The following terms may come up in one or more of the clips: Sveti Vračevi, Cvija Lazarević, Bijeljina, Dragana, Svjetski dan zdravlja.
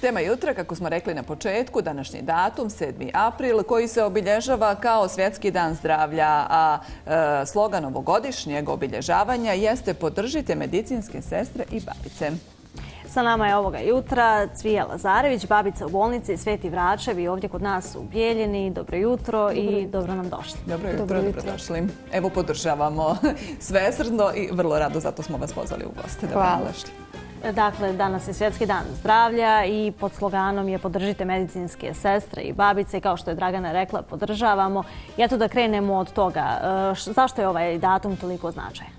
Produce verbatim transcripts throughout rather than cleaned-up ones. Tema jutra, kako smo rekli na početku, današnji datum, sedmi april, koji se obilježava kao Svjetski dan zdravlja, a e, slogan ovogodišnjeg obilježavanja jeste podržite medicinske sestre i babice. Sa nama je ovoga jutra Cvija Lazarević, babica u bolnici Sveti Vračevi, ovdje kod nas u Bijeljini. Dobro jutro i dobro nam došli. Dobro jutro, dobrodošli. Evo, podržavamo svesrdno i vrlo rado, zato smo vas pozvali u goste. Hvala. Dakle, danas je Svjetski dan zdravlja i pod sloganom je podržite medicinske sestre i babice. Kao što je Dragana rekla, podržavamo. I eto da krenemo od toga. Zašto je ovaj datum toliko značajan?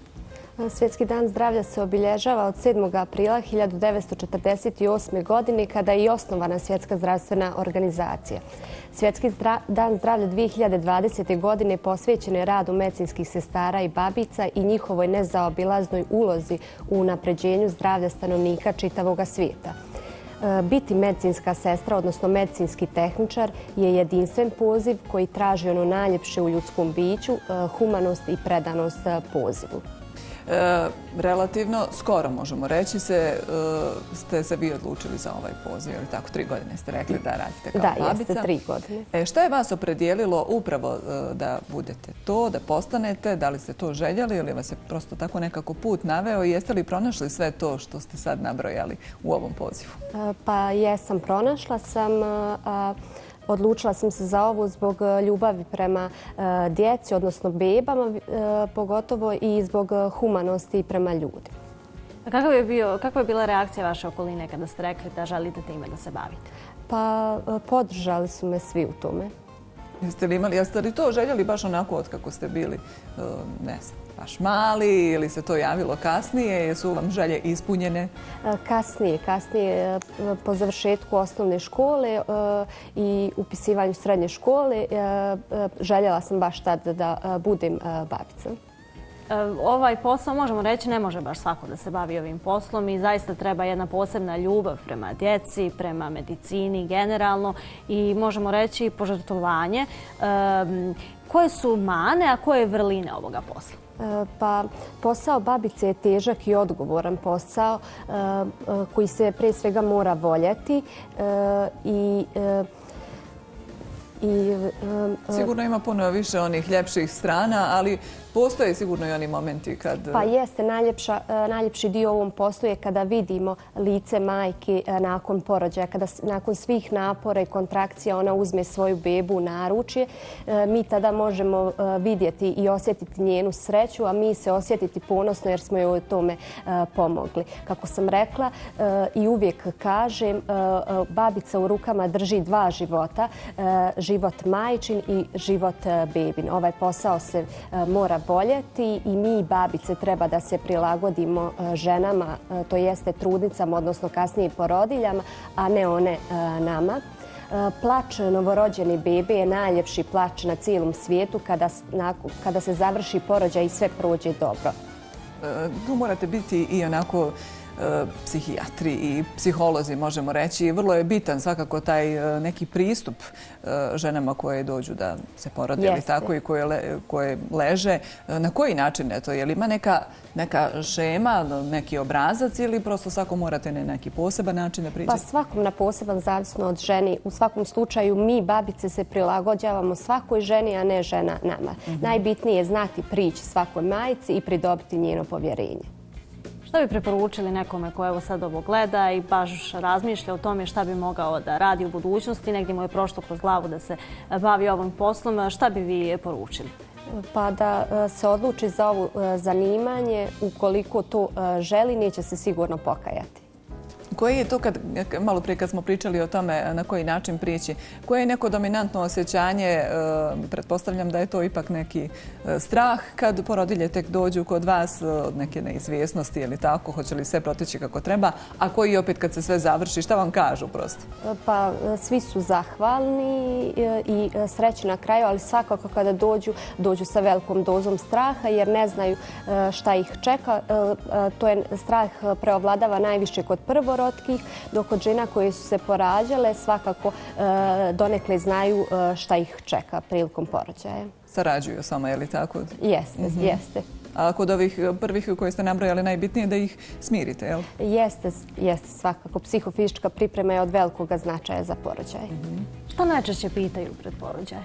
Svjetski dan zdravlja se obilježava od sedmog aprila hiljadu devetsto četrdeset osme. godine, kada je i osnovana Svjetska zdravstvena organizacija. Svjetski dan zdravlja dvije hiljade dvadesete. godine posvećen je radu medicinskih sestara i babica i njihovoj nezaobilaznoj ulozi u unapređenju zdravlja stanovnika čitavog svijeta. Biti medicinska sestra, odnosno medicinski tehničar, je jedinstven poziv koji traži ono najljepše u ljudskom biću, humanost i predanost pozivu. Relativno skoro, možemo reći, ste se vi odlučili za ovaj poziv, jer tako tri godine ste rekli da radite kao babica. Da, jeste, tri godine. Šta je vas opredijelilo upravo da budete to, da postanete? Da li ste to željeli ili vas je prosto tako nekako put naveo i jeste li pronašli sve to što ste sad nabrojali u ovom pozivu? Pa jesam, pronašla sam. Odlučila sam se za ovo zbog ljubavi prema djeci, odnosno bebama pogotovo, i zbog humanosti prema ljudima. Kakva je bila reakcija vaše okoline kada ste rekli da želite time da se bavite? Pa podržali su me svi u tome. Jeste li to željeli baš onako od kako ste bili, ne znam, baš mali, ili se to javilo kasnije? Jesu vam želje ispunjene? Kasnije, kasnije, po završetku osnovne škole i upisivanju srednje škole, željela sam baš tad da budem babica. Ovaj posao, možemo reći, ne može baš svako da se bavi ovim poslom i zaista treba jedna posebna ljubav prema djeci, prema medicini generalno i, možemo reći, požrtvovanje. Koje su mane, a koje je vrline ovoga posla? Pa posao babice je težak i odgovoran posao koji se pre svega mora voljeti i... I, um, sigurno ima puno više onih ljepših strana, ali postoje sigurno i oni momenti kad... Pa jeste, najljepša, najljepši dio ovom poslu je kada vidimo lice majke nakon porođaja, kada nakon svih napora i kontrakcija ona uzme svoju bebu u naručje. Mi tada možemo vidjeti i osjetiti njenu sreću, a mi se osjetiti ponosno jer smo joj u tome pomogli. Kako sam rekla i uvijek kažem, babica u rukama drži dva života, života. život majčin i život bebin. Ovaj posao se mora voljeti i mi babice treba da se prilagodimo ženama, to jeste trudnicama, odnosno kasnije porodiljama, a ne one nama. Plač novorođene bebe je najljepši plač na cijelom svijetu kada se završi porođaj i sve prođe dobro. Tu morate biti i onako psihijatri i psiholozi, možemo reći. Vrlo je bitan svakako taj neki pristup ženama koje dođu da se porode ili tako i koje leže. Na koji način je to? Je li ima neka šema, neki obrazac ili prosto svako morate na neki poseban način da priđete? Pa svakom na poseban, zavisno od ženi. U svakom slučaju mi babice se prilagođavamo svakoj ženi, a ne žena nama. Najbitnije je znati prići svakoj majci i pridobiti njeno povjerenje. Šta bi preporučili nekome ko evo sad ovo gleda i baš razmišlja o tome šta bi mogao da radi u budućnosti, negdje mu je prošlo kroz glavu da se bavi ovim poslom, šta bi vi poručili? Pa da se odluči za ovo zanimanje, ukoliko to želi, neće se sigurno pokajati. Koji je to, malo prije kad smo pričali o tome na koji način prići, koje je neko dominantno osjećanje, pretpostavljam da je to ipak neki strah kad porodilje tek dođu kod vas, od neke neizvjesnosti ili tako, hoće li sve proteći kako treba, a koji opet kad se sve završi, šta vam kažu prosto? Pa svi su zahvalni i srećni na kraju, ali svakako kada dođu, dođu sa velikom dozom straha jer ne znaju šta ih čeka. To je strah preovladava najviše kod prvorođenih, dok kod žena koje su se porađale svakako donekle znaju šta ih čeka prilikom porođaja. Sarađuju sama, je li tako? Jeste, jeste. kod ovih prvih koje ste nabrojali najbitnije, da ih smirite, jel? Jeste, jeste svakako. Psihofizička priprema je od velikog značaja za porođaj. Šta najčešće pitaju pred porođaj?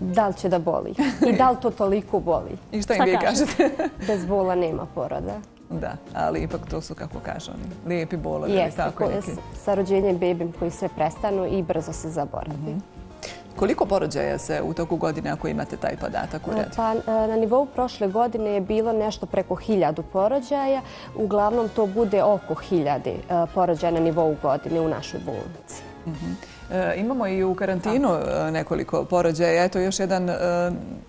Da li će da boli i da li to toliko boli. I šta im vi kažete? Bez bola nema poroda. Da, ali ipak to su, kako kažu oni, lijepi bolovi. Jeste, sa rođenjem bebim koji sve prestanu i brzo se zaboravi. Koliko porođaja se u toku godine, ako imate taj podatak, uredi? Pa, na nivou prošle godine je bilo nešto preko hiljadu porođaja. Uglavnom to bude oko hiljade porođaja na nivou godine u našoj bolnici. Imamo i u karantinu nekoliko porođaja. Eto, još jedan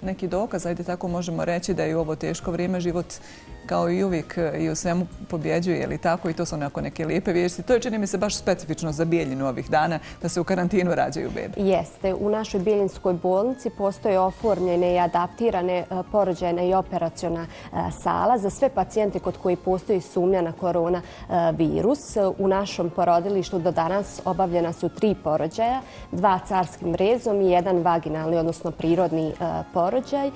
neki dokaz, ajde tako možemo reći, da je u ovo teško vrijeme život kao i uvijek i u svemu pobjeđuje, ili tako, i to su onako neke lijepe vijesti. To je, čini mi se, baš specifično za Bijeljinu ovih dana, da se u karantinu rađaju bebe. Jeste. U našoj bijeljinskoj bolnici postoje oformljene i adaptirane porođajna i operaciona sala za sve pacijente kod koji postoji sumnja na koronavirus. U našom porodilištu do danas obavljena su tri porođaja, dva carskim rezom i jedan vaginalni, odnosno prirodni porođaj.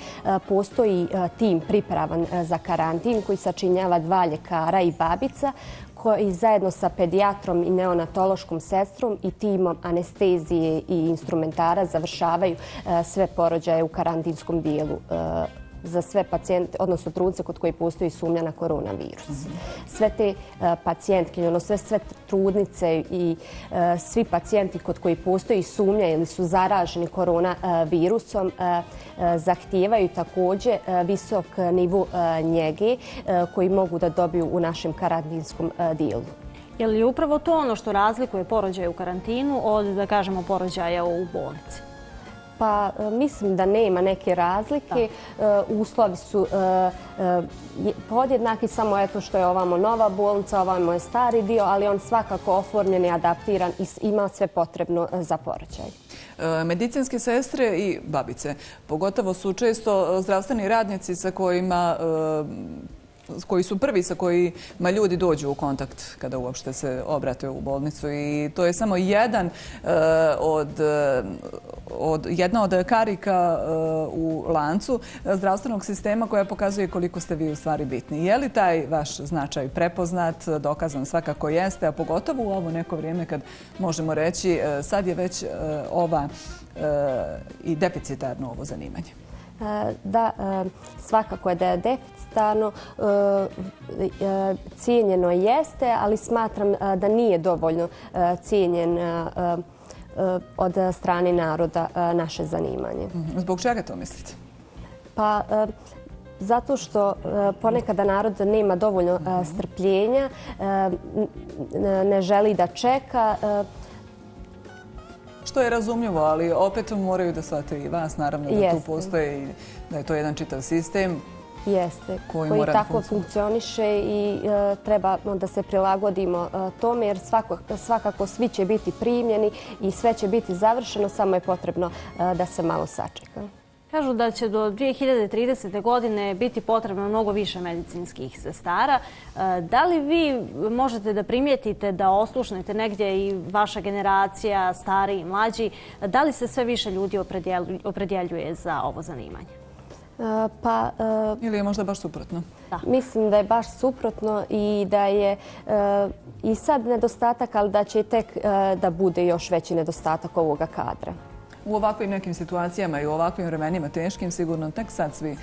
Postoji tim pripravan za karantin koji sačinjava dva ljekara i babica, koji zajedno sa pedijatrom i neonatološkom sestrom i timom anestezije i instrumentara završavaju sve porođaje u karantinskom dijelu za sve pacijente, odnosno trudnice kod koji postoji sumnja na koronavirus. Sve te pacijentke, sve trudnice i svi pacijenti kod koji postoji sumnja ili su zaraženi koronavirusom zahtijevaju također visok nivo njege koji mogu da dobiju u našem karantinskom dijelu. Je li upravo to ono što razlikuje porođaj u karantinu od, da kažemo, porođaja u bolnici? Pa mislim da nema neke razlike. Uslovi su podjednaki, samo eto što je ovamo nova bolnica, ovamo je stari dio, ali on svakako oformljen i adaptiran i ima sve potrebno za porođaj. Medicinske sestre i babice, pogotovo, su često zdravstveni radnici sa kojima... koji su prvi sa kojima ljudi dođu u kontakt kada uopšte se obrate u bolnicu, i to je samo jedan od, od, jedna od karika u lancu zdravstvenog sistema koja pokazuje koliko ste vi u stvari bitni. Je li taj vaš značaj prepoznat, dokazan svakako jeste, a pogotovo u ovo neko vrijeme kad možemo reći sad je već ova i deficitarno ovo zanimanje? Da, svakako je da je deficitarno, cijenjeno jeste, ali smatram da nije dovoljno cijenjen od strane naroda naše zanimanje. Zbog čega to mislite? Pa... zato što ponekada narod nema dovoljno strpljenja, ne želi da čeka. Što je razumljivo, ali opet moraju da shvate i vas, naravno, da tu postoje, da je to jedan čitav sistem koji tako funkcioniše i treba da se prilagodimo tome, jer svakako svi će biti primljeni i sve će biti završeno, samo je potrebno da se malo sačeka. Kažu da će do dvije hiljade tridesete. godine biti potrebno mnogo više medicinskih sestara. Da li vi možete da primijetite, da oslušnete negdje i vaša generacija, stari i mlađi, da li se sve više ljudi opredjeljuje za ovo zanimanje? Pa, ili je možda baš suprotno? Da. Mislim da je baš suprotno i da je i sad nedostatak, ali da će tek da bude još veći nedostatak ovoga kadra. U ovakvim nekim situacijama i u ovakvim vremenima teškim, sigurno tek sad svi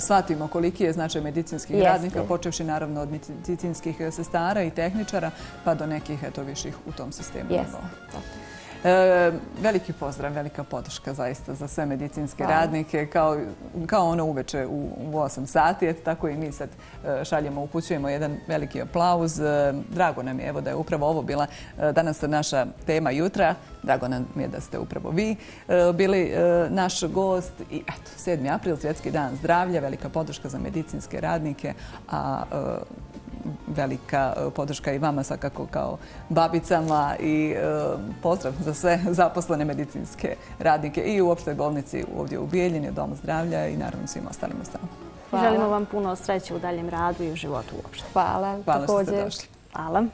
shvatimo koliki je značaj medicinskih radnika, počevši naravno od medicinskih sestara i tehničara, pa do nekih viših u tom sistemu. Veliki pozdrav, velika podrška zaista za sve medicinske radnike, kao ono uveče u osam sati, tako i mi sad šaljemo, upućujemo jedan veliki aplauz. Drago nam je, evo, da je upravo ovo bila danas naša tema jutra. Drago nam je da ste upravo vi bili naš gost. I eto, sedmi april, Svjetski dan zdravlja, velika podrška za medicinske radnike, a velika podrška i vama svakako kao babicama, i pozdrav za sve zaposlene medicinske radnike i u opštoj bolnici ovdje u Bijeljini, Domu zdravlja, i naravno svim ostalim ustanovama. Želimo vam puno sreće u daljem radu i u životu uopšte. Hvala. Hvala što ste došli. Hvala.